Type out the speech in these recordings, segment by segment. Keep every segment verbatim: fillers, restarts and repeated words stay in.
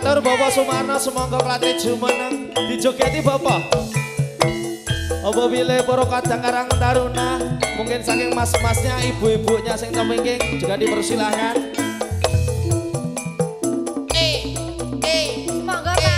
Matur Bapak Sumarno, semongko Klaten jumeneng dijogeti Bapak. Apa bilih para kadang karang taruna, mungkin saking mas-masnya, ibu-ibunya sing temengking juga dipersilahkan. Eh, eh, monggo Pak. Ambiar.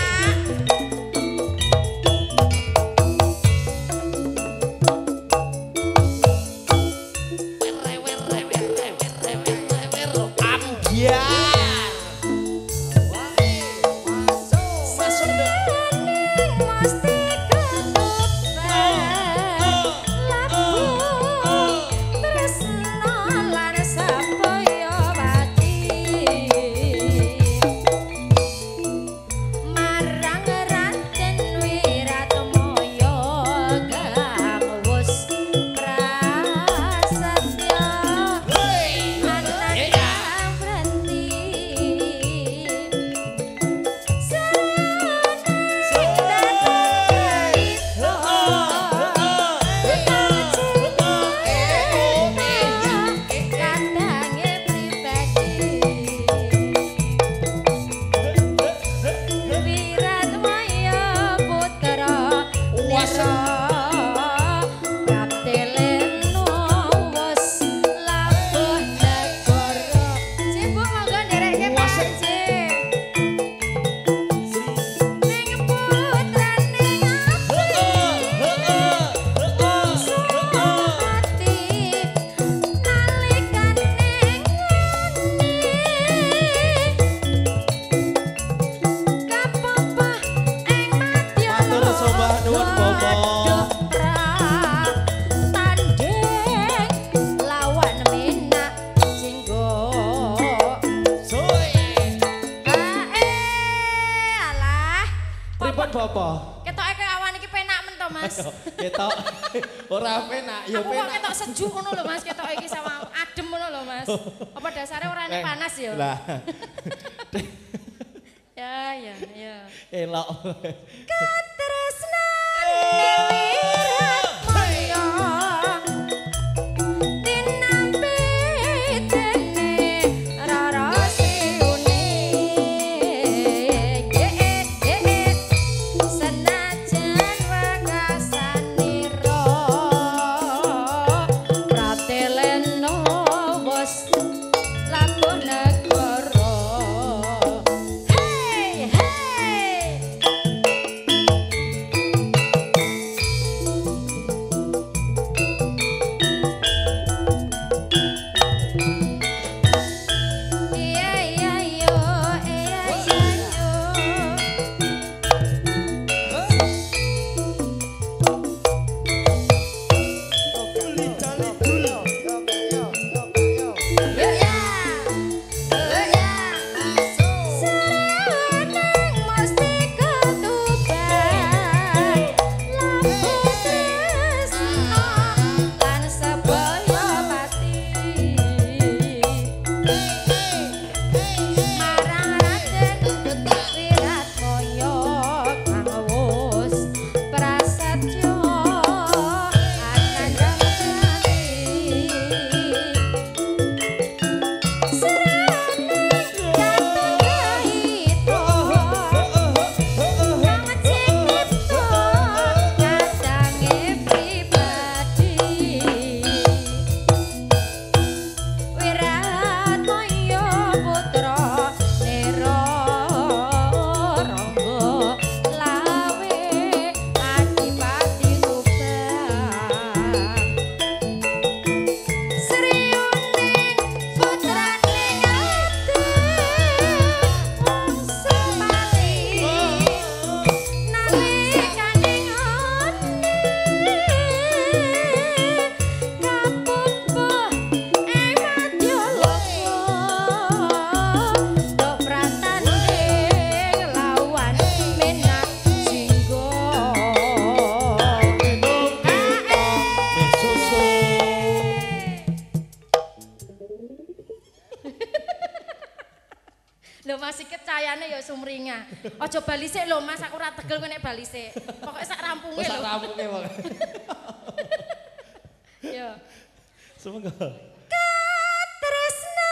Ketok ora penak ya penak. Aku kok ketok sejuk ngono lho Mas, ketok iki sama adem ngono lho Mas. Apa dasare orane panas ya? Lah. Ya ya ya. Elok. Katresnan pikiran maya. Lho Mas iki cayane ya sumringah. Aja bali sik lho Mas, aku ora tegel kowe nek bali sik. Pokoke sak rampunge lho. Sak rampunge wae. Yo. Semoga. Katresna.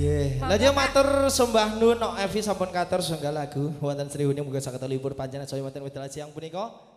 Nggih. Lah dia matur sembah nun Evi sampun kathah sunggal lagu wonten Sri Huni muga saged libur panjenengan saya wonten wedal siang punika.